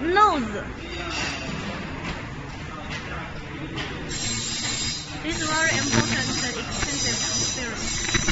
Nose. This is very important and expensive experience.